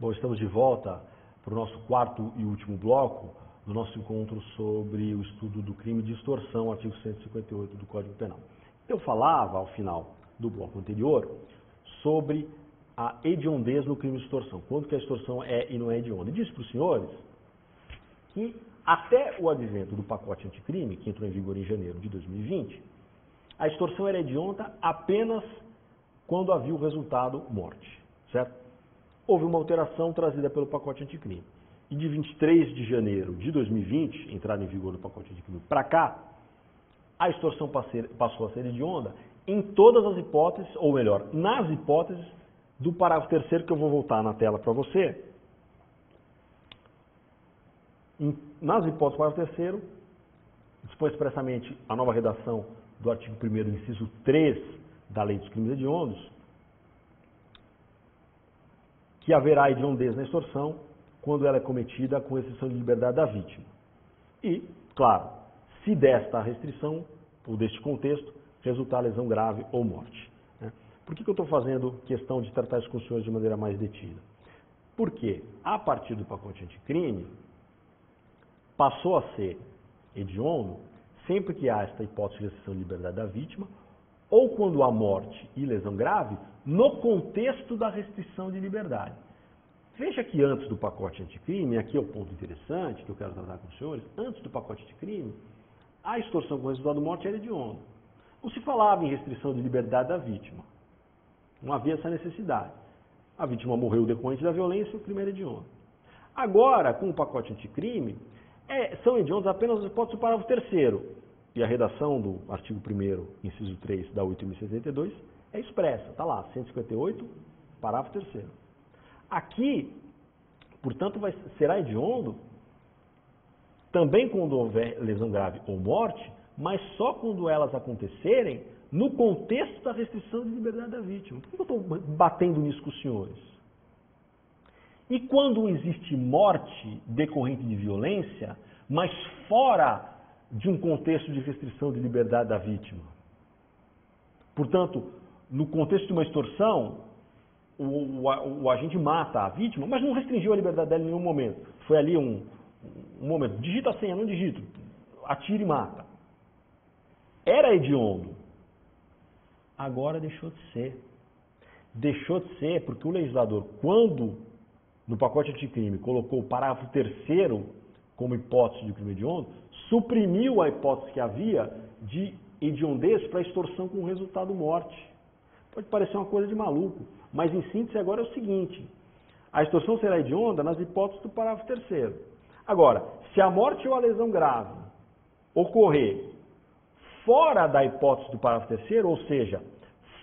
Bom, estamos de volta para o nosso quarto e último bloco do nosso encontro sobre o estudo do crime de extorsão, artigo 158 do Código Penal. Eu falava, ao final do bloco anterior, sobre a hediondez no crime de extorsão, quanto que a extorsão é e não é hedionda. E disse para os senhores que até o advento do pacote anticrime, que entrou em vigor em janeiro de 2020, a extorsão era hedionda apenas quando havia o resultado morte, certo? Houve uma alteração trazida pelo pacote anticrime. E de 23 de janeiro de 2020, entrada em vigor do pacote anticrime para cá, a extorsão passou a ser hedionda em todas as hipóteses, ou melhor, nas hipóteses do parágrafo terceiro, que eu vou voltar na tela para você. Nas hipóteses do parágrafo terceiro, dispõe expressamente a nova redação do artigo 1º, inciso 3 da Lei dos Crimes Hediondos, que haverá hediondez na extorsão quando ela é cometida com exceção de liberdade da vítima. E, claro, se desta restrição, ou deste contexto, resultar lesão grave ou morte. Por que eu estou fazendo questão de tratar isso com os senhores de maneira mais detida? Porque, a partir do pacote anticrime, passou a ser hediondo sempre que há esta hipótese de exceção de liberdade da vítima, ou quando há morte e lesão grave, no contexto da restrição de liberdade. Veja que antes do pacote anticrime, aqui é o ponto interessante que eu quero tratar com os senhores, antes do pacote anticrime, a extorsão com resultado de morte era hedionda. Não se falava em restrição de liberdade da vítima. Não havia essa necessidade. A vítima morreu decorrente da violência e o crime era hediondo. Agora, com o pacote anticrime, são hediondos apenas as hipóteses do parágrafo terceiro. E a redação do artigo 1º, inciso 3, da 8.072, é expressa. Está lá, 158, parágrafo 3º. Aqui, portanto, será hediondo também quando houver lesão grave ou morte, mas só quando elas acontecerem no contexto da restrição de liberdade da vítima. Por que eu estou batendo nisso com os senhores? E quando existe morte decorrente de violência, mas fora de um contexto de restrição de liberdade da vítima. Portanto, no contexto de uma extorsão, o agente mata a vítima, mas não restringiu a liberdade dela em nenhum momento. Foi ali um momento, digita a senha, não digito, atira e mata. Era hediondo. Agora deixou de ser. Deixou de ser porque o legislador, quando no pacote anticrime colocou o parágrafo terceiro como hipótese de crime hediondo, suprimiu a hipótese que havia de hediondez para extorsão com resultado morte. Pode parecer uma coisa de maluco, mas em síntese agora é o seguinte: a extorsão será hedionda nas hipóteses do parágrafo terceiro. Agora, se a morte ou a lesão grave ocorrer fora da hipótese do parágrafo terceiro, ou seja,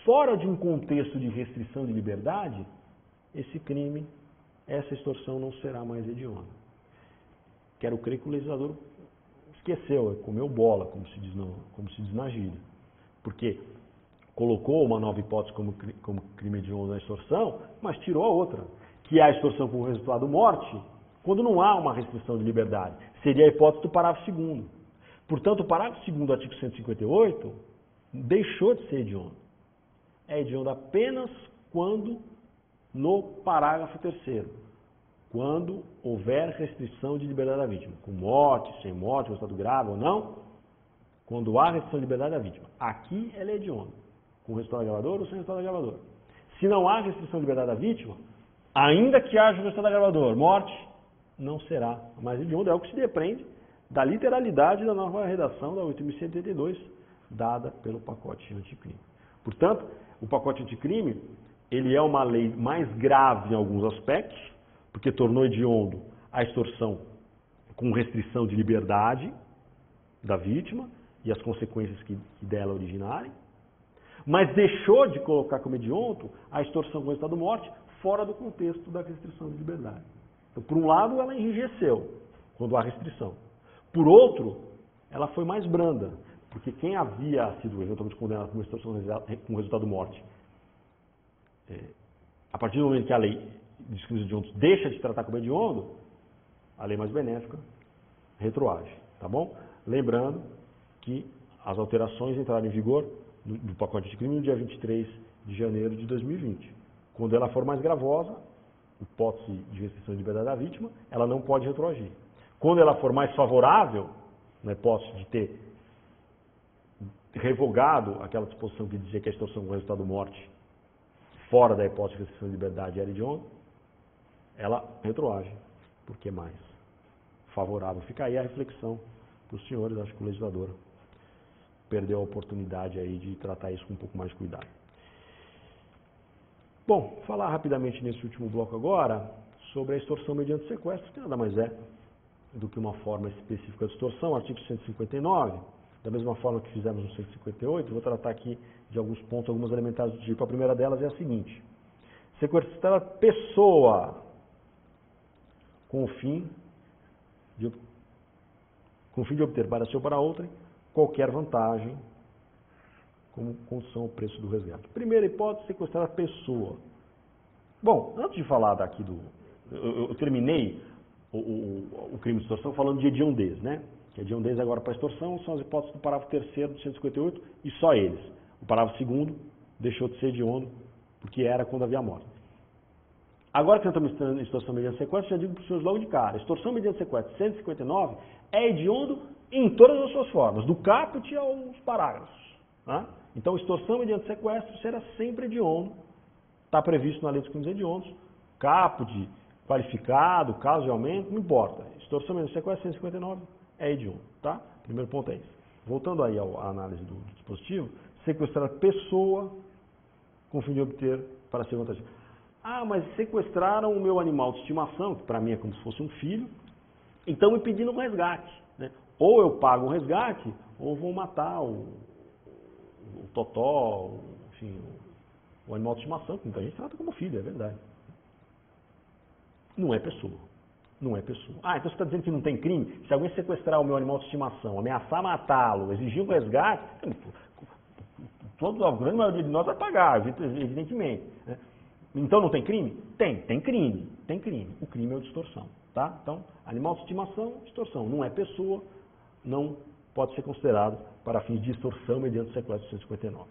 fora de um contexto de restrição de liberdade, esse crime, essa extorsão não será mais hedionda. Quero crer que o legislador esqueceu, comeu bola, como se diz na gíria. Porque colocou uma nova hipótese como crime hediondo na extorsão, mas tirou a outra, que é a extorsão com resultado morte, quando não há uma restrição de liberdade. Seria a hipótese do parágrafo 2º. Portanto, o parágrafo 2º do artigo 158 deixou de ser hediondo. É hediondo apenas quando no parágrafo 3º. Quando houver restrição de liberdade da vítima, com morte, sem morte, resultado grave ou não, quando há restrição de liberdade da vítima. Aqui ela é hedionda, com resultado agravador ou sem resultado agravador. Se não há restrição de liberdade da vítima, ainda que haja resultado agravador, morte, não será mais hedionda. É o que se depreende da literalidade da nova redação da 8.182, dada pelo pacote anticrime. Portanto, o pacote anticrime, ele é uma lei mais grave em alguns aspectos, porque tornou hediondo a extorsão com restrição de liberdade da vítima e as consequências que dela originarem, mas deixou de colocar como hediondo a extorsão com resultado morte fora do contexto da restrição de liberdade. Então, por um lado, ela enrijeceu quando há restrição. Por outro, ela foi mais branda, porque quem havia sido eventualmente condenado por uma extorsão com resultado morte, a partir do momento que a lei dos crimes hediondos deixa de tratar como hediondo, a lei mais benéfica retroage, tá bom? Lembrando que as alterações entraram em vigor do pacote anticrime no dia 23 de janeiro de 2020. Quando ela for mais gravosa, hipótese de restrição de liberdade da vítima, ela não pode retroagir. Quando ela for mais favorável, na hipótese de ter revogado aquela disposição que dizia que a extorsão com resultado morte, fora da hipótese de restrição de liberdade era hedionda, ela retroage, porque é mais favorável. Fica aí a reflexão para os senhores. Acho que o legislador perdeu a oportunidade aí de tratar isso com um pouco mais de cuidado. Bom, falar rapidamente nesse último bloco agora sobre a extorsão mediante sequestro, que nada mais é do que uma forma específica de extorsão, artigo 159, da mesma forma que fizemos no 158, vou tratar aqui de alguns pontos, algumas elementares do tipo. A primeira delas é a seguinte: sequestrar a pessoa com o fim de, obter para si ou para outrem qualquer vantagem, como condição ao preço do resgate. Primeira hipótese, sequestrar a pessoa. Bom, antes de falar daqui do... Eu terminei o crime de extorsão falando de hediondez, né? Que hediondez agora para extorsão são as hipóteses do parágrafo 3º do 158 e só eles. O parágrafo 2º deixou de ser hediondo porque era quando havia morte. Agora que nós estamos em extorsão mediante sequestro, já digo para os senhores logo de cara, extorsão mediante sequestro 159 é hediondo em todas as suas formas, do caput aos parágrafos. Tá? Então, extorsão mediante sequestro será sempre hediondo, está previsto na Lei dos Crimes Hediondos, caput, qualificado, caso de aumento, não importa. Extorsão mediante sequestro 159 é hediondo, tá? Primeiro ponto é esse. Voltando aí à análise do dispositivo, sequestrar pessoa com o fim de obter para ser vantajoso. Ah, mas sequestraram o meu animal de estimação, que para mim é como se fosse um filho, então me pedindo um resgate, né? Ou eu pago um resgate, ou vou matar o totó, enfim, o animal de estimação, que muita gente trata como filho, é verdade. Não é pessoa. Não é pessoa. Ah, então você está dizendo que não tem crime? Se alguém sequestrar o meu animal de estimação, ameaçar matá-lo, exigir um resgate, a grande maioria de nós vai pagar, evidentemente. Né? Então não tem crime? Tem, tem crime. Tem crime. O crime é o de extorsão. Tá? Então, animal de estimação, extorsão. Não é pessoa, não pode ser considerado para fins de extorsão mediante o sequestro 159.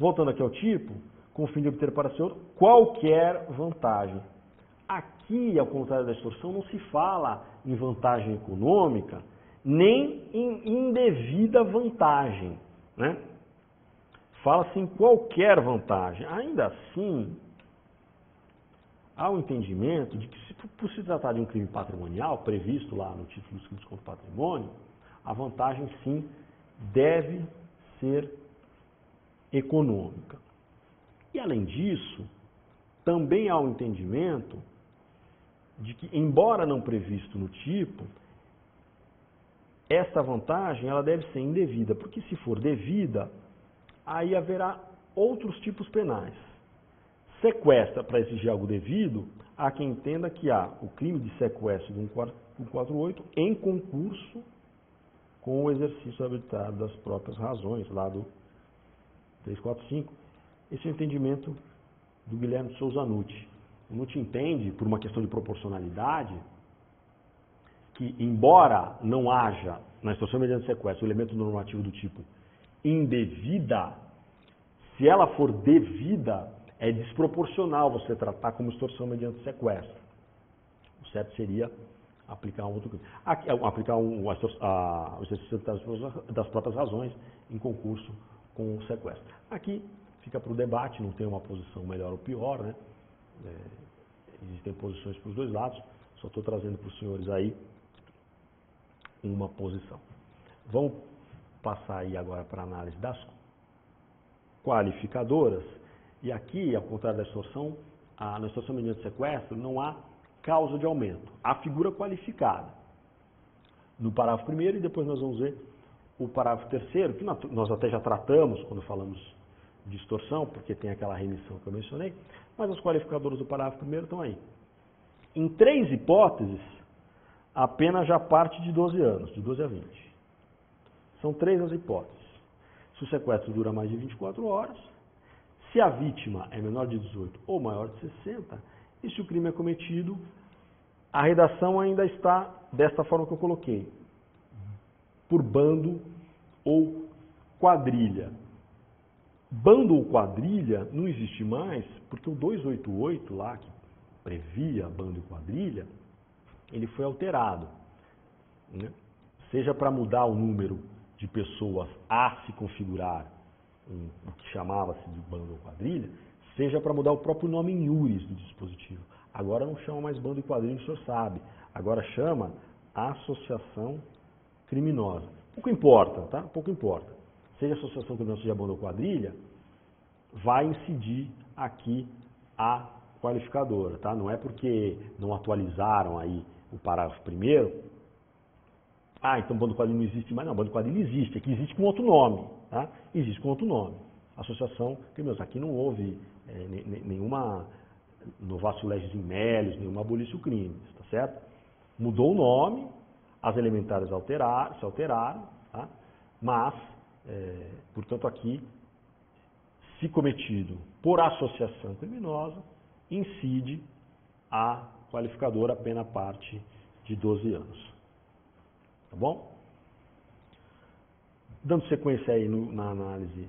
Voltando aqui ao tipo, com o fim de obter para si qualquer vantagem. Aqui, ao contrário da extorsão, não se fala em vantagem econômica, nem em indevida vantagem, né? Fala-se em qualquer vantagem. Ainda assim, há o entendimento de que, se por se tratar de um crime patrimonial, previsto lá no título dos crimes contra o patrimônio, a vantagem, sim, deve ser econômica. E, além disso, também há o entendimento de que, embora não previsto no tipo, esta vantagem ela deve ser indevida, porque, se for devida, aí haverá outros tipos penais. Sequestra para exigir algo devido, há quem entenda que há o crime de sequestro do 148 em concurso com o exercício arbitrário das próprias razões, lá do 345. Esse é o entendimento do Guilherme de Souza Nuti. O Nuti entende, por uma questão de proporcionalidade, que, embora não haja, na extorsão mediante sequestro, o elemento normativo do tipo indevida, se ela for devida, é desproporcional você tratar como extorsão mediante sequestro. O certo seria aplicar um outro crime. Aplicar o exercício das próprias razões em concurso com o sequestro. Aqui fica para o debate, não tem uma posição melhor ou pior, né? Existem posições para os dois lados, só estou trazendo para os senhores aí uma posição. Vamos passar aí agora para a análise das qualificadoras. E aqui, ao contrário da extorsão, na extorsão mediante sequestro não há causa de aumento. Há figura qualificada no parágrafo 1º e depois nós vamos ver o parágrafo 3º, que nós até já tratamos quando falamos de extorsão, porque tem aquela remissão que eu mencionei, mas os qualificadores do parágrafo 1º estão aí. Em 3 hipóteses, a pena já parte de 12 anos, de 12 a 20. São 3 as hipóteses. Se o sequestro dura mais de 24 horas, se a vítima é menor de 18 ou maior de 60, e se o crime é cometido, a redação ainda está desta forma que eu coloquei, por bando ou quadrilha. Bando ou quadrilha não existe mais, porque o 288 lá, que previa bando e quadrilha, ele foi alterado, né? Seja para mudar o número de pessoas a se configurar o que chamava-se de bando ou quadrilha, seja para mudar o próprio nome em iuris do dispositivo. Agora não chama mais bando e quadrilha, o senhor sabe. Agora chama associação criminosa. Pouco importa, tá? Pouco importa. Seja associação criminosa, seja bando ou quadrilha, vai incidir aqui a qualificadora, tá? Não é porque não atualizaram aí o parágrafo primeiro. Ah, então bando e quadrilha não existe mais. Não, bando e quadrilha existe. Aqui existe com outro nome, tá? Existe com outro nome. Associação criminosa. Aqui não houve nenhuma novatio legis in melius, nenhuma abolitio crimes, tá certo? Mudou o nome, as elementares se alteraram, tá? Mas, portanto, aqui, se cometido por associação criminosa, incide a qualificadora pena parte de 12 anos. Tá bom? Dando sequência aí na análise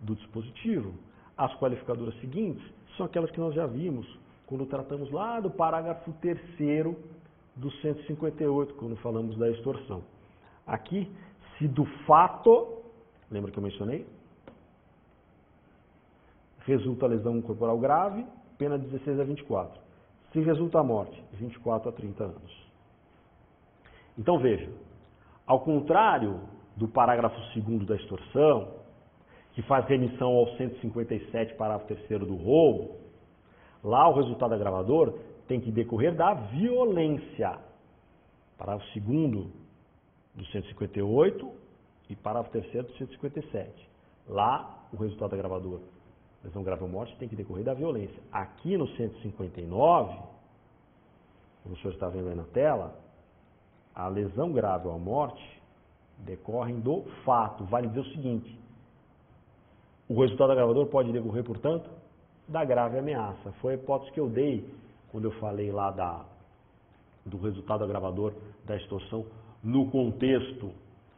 do dispositivo, as qualificadoras seguintes são aquelas que nós já vimos quando tratamos lá do parágrafo 3º do 158, quando falamos da extorsão. Aqui, se do fato, lembra que eu mencionei? Resulta lesão corporal grave, pena de 16 a 24. Se resulta a morte, 24 a 30 anos. Então, veja, ao contrário do parágrafo 2º da extorsão, que faz remissão ao 157, parágrafo 3º do roubo, lá o resultado agravador tem que decorrer da violência. Parágrafo 2º do 158 e parágrafo 3º do 157. Lá o resultado agravador, lesão grave ou morte, tem que decorrer da violência. Aqui no 159, como o senhor está vendo aí na tela, a lesão grave ou a morte decorrem do fato. Vale dizer o seguinte, o resultado agravador pode decorrer, portanto, da grave ameaça. Foi a hipótese que eu dei quando eu falei lá do resultado agravador da extorsão no contexto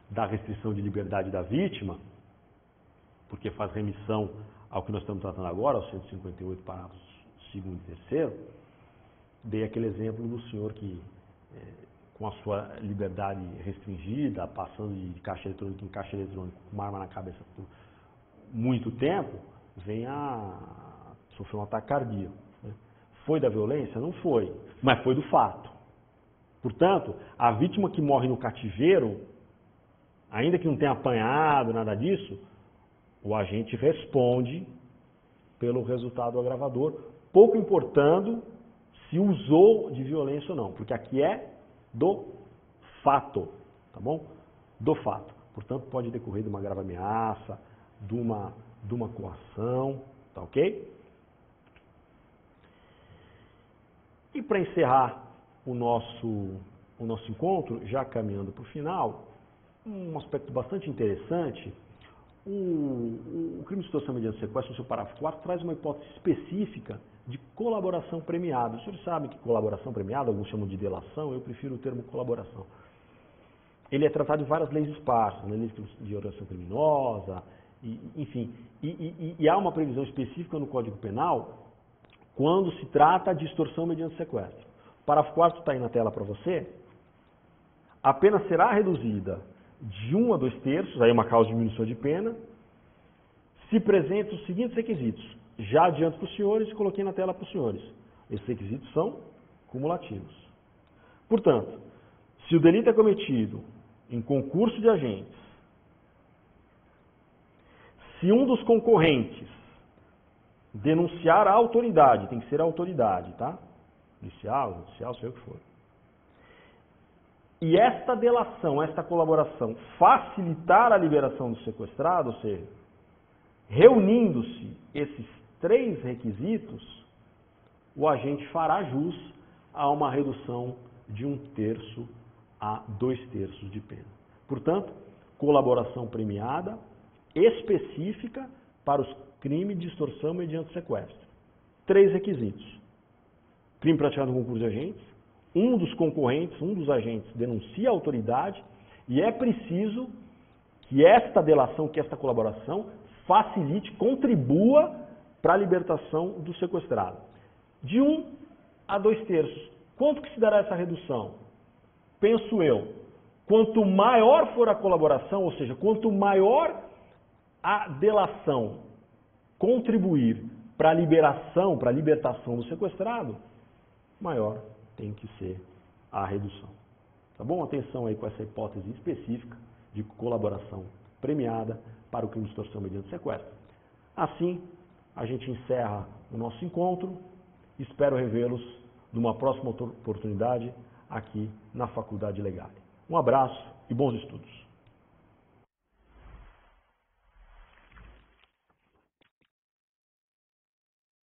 da restrição de liberdade da vítima, porque faz remissão ao que nós estamos tratando agora, ao 158, parágrafos 2º e 3º. Dei aquele exemplo do senhor que... com a sua liberdade restringida, passando de caixa eletrônica em caixa eletrônica, com uma arma na cabeça por muito tempo, vem a sofrer um ataque cardíaco. Né? Foi da violência? Não foi, mas foi do fato. Portanto, a vítima que morre no cativeiro, ainda que não tenha apanhado, nada disso, o agente responde pelo resultado agravador, pouco importando se usou de violência ou não, porque aqui é do fato, tá bom? Do fato. Portanto, pode decorrer de uma grave ameaça, de uma coação, tá ok? E para encerrar o nosso encontro, já caminhando para o final, um aspecto bastante interessante, o crime de extorsão mediante sequestro, no seu parágrafo 4, traz uma hipótese específica de colaboração premiada. Os senhores sabem que colaboração premiada, alguns chamam de delação, eu prefiro o termo colaboração. Ele é tratado em várias leis esparsas, né? Leis de organização criminosa, enfim. E há uma previsão específica no Código Penal quando se trata de extorsão mediante sequestro. O parágrafo 4 está aí na tela para você. A pena será reduzida de 1 a 2/3, aí é uma causa de diminuição de pena, se presente os seguintes requisitos. Já adianto para os senhores e coloquei na tela para os senhores. Esses requisitos são cumulativos. Portanto, se o delito é cometido em concurso de agentes, se um dos concorrentes denunciar a autoridade, tem que ser a autoridade, tá? Policial, judicial, sei o que for. E esta delação, esta colaboração facilitar a liberação do sequestrado, ou seja, reunindo-se esses 3 requisitos, o agente fará jus a uma redução de 1/3 a 2/3 de pena. Portanto, colaboração premiada específica para os crimes de extorsão mediante sequestro. 3 requisitos. Crime praticado no concurso de agentes, um dos concorrentes, um dos agentes denuncia a autoridade e é preciso que esta delação, que esta colaboração facilite, contribua para a libertação do sequestrado. De 1 a 2/3. Quanto que se dará essa redução? Penso eu, quanto maior for a colaboração, ou seja, quanto maior a delação contribuir para a liberação, para a libertação do sequestrado, maior tem que ser a redução. Tá bom? Atenção aí com essa hipótese específica de colaboração premiada para o crime de extorsão mediante sequestro. Assim, a gente encerra o nosso encontro. Espero revê-los numa próxima oportunidade aqui na Faculdade Legal. Um abraço e bons estudos.